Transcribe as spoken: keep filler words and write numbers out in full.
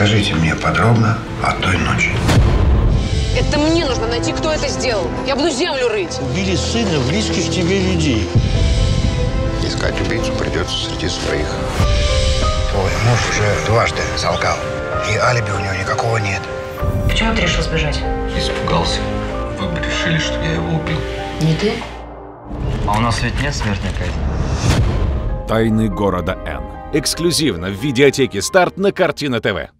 Расскажите мне подробно о той ночи. Это мне нужно найти, кто это сделал. Я буду землю рыть. Убили сына близких тебе людей. Искать убийцу придется среди своих. Твой муж уже дважды солгал. И алиби у него никакого нет. Почему ты решил сбежать? Испугался. Вы бы решили, что я его убил. Не ты? А у нас ведь нет смертной казни. Тайны города Эн. Эксклюзивно в видеотеке «Старт» на Картина ТВ.